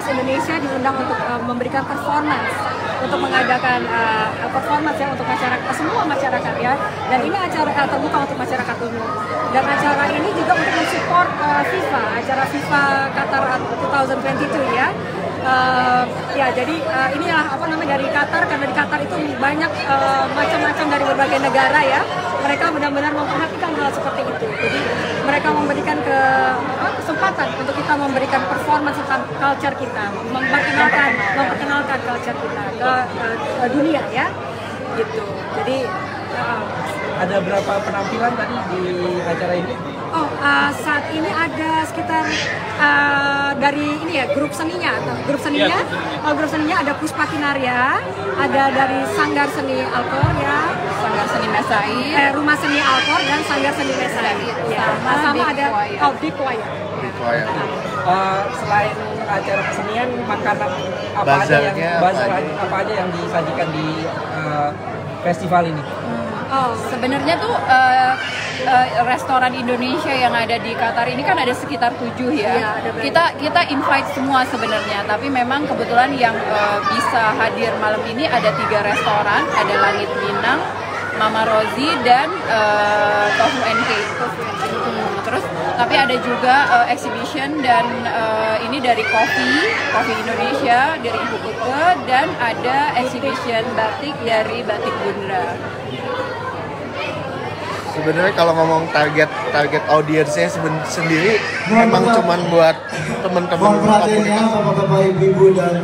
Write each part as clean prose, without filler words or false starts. khas Indonesia diundang untuk memberikan performance, untuk mengadakan performance ya untuk masyarakat, semua masyarakat ya. Dan ini acara terbuka untuk masyarakat umum. Dan acara ini juga untuk mensupport FIFA, acara FIFA Qatar 2022 ya. Ya jadi inilah apa namanya dari Qatar, karena di Qatar itu banyak macam-macam dari berbagai negara ya. Mereka benar-benar memperhatikan hal seperti itu. Jadi mereka memberikan kesempatan untuk kita memberikan performance tentang culture kita, memperkenalkan culture kita ke dunia ya. Gitu. Jadi ada berapa penampilan tadi di acara ini? Oh, saat ini ada sekitar dari ini ya grup seninya ada Puspa Kinaria, ada dari Sanggar Seni Alkor ya, Sanggar Seni Nasai, Rumah Seni Alkor dan Sanggar Seni Nasai. Ya, sama ada Big Choir. Selain acara kesenian, makanan apa aja yang disajikan di festival ini? Oh, sebenarnya tuh restoran Indonesia yang ada di Qatar ini kan ada sekitar 7 ya. Ya, kita invite semua sebenarnya, tapi memang kebetulan yang bisa hadir malam ini ada 3 restoran, ada Langit Minang, Mama Rozi dan Tofu NK. Terus tapi ada juga exhibition dan ini dari kopi Indonesia dari Ibu Uke dan ada exhibition batik dari Batik Bunda. Sebenarnya kalau ngomong target audiensnya sendiri memang cuman buat teman-teman komunitas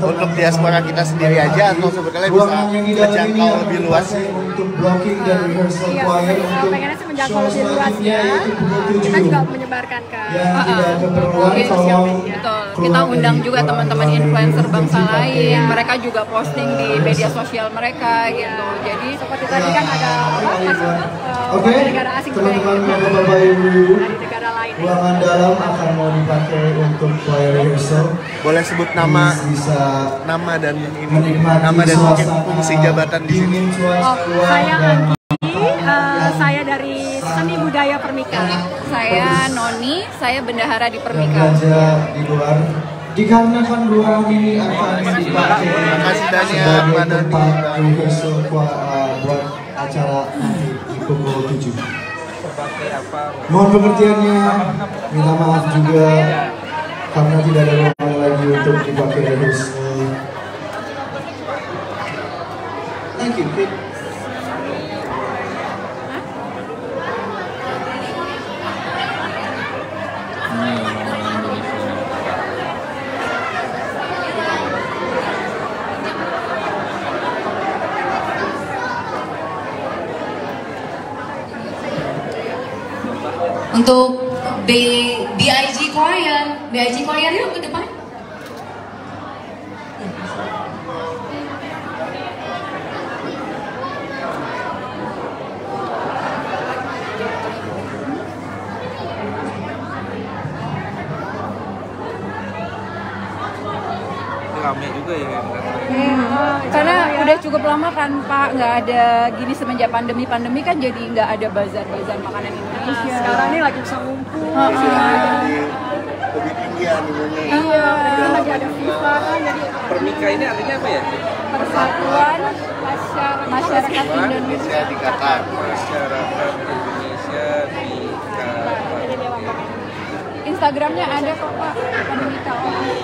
untuk diaspora kita sendiri aja, atau sebenarnya bisa menjangkau lebih luas untuk blocking dan rehearsal choir untuk menjangkau lebih luasnya, kita juga menyebarkan ke sosial media. Kita undang juga teman-teman influencer bangsa lain, mereka juga posting di media sosial mereka gitu. Jadi seperti tadi kan ada negara asing dari negara lain. Ruangan dalam akan mau dipakai untuk choir rehearsal. Boleh sebut nama, nama dan mungkin fungsi jabatan di sini. Oh, saya dari seni budaya Permika. Saya Noni, saya bendahara di Permika. Di luar. Dikarenakan ruang ini akan dipakai sebagai tempat rehearsal buat acara nanti. Pukul 7. Mohon pengertiannya, minta maaf juga karena tidak ada ruang lagi untuk dipakai terus. Thank you. Untuk BIG Choir yuk ke depan. Ramai juga ya. Karena udah cukup lama kan Pak nggak ada gini, semenjak pandemi kan jadi nggak ada bazar makanan Indonesia. Sekarang ini lagi bisa ngumpul. Lebih tinggi animenya. Iya. Lagi ada FIFA kan jadi. Permika ini artinya apa ya? Persatuan masyarakat Indonesia di Qatar. Masyarakat Indonesia di Qatar. Instagramnya ada kok Pak. Permika.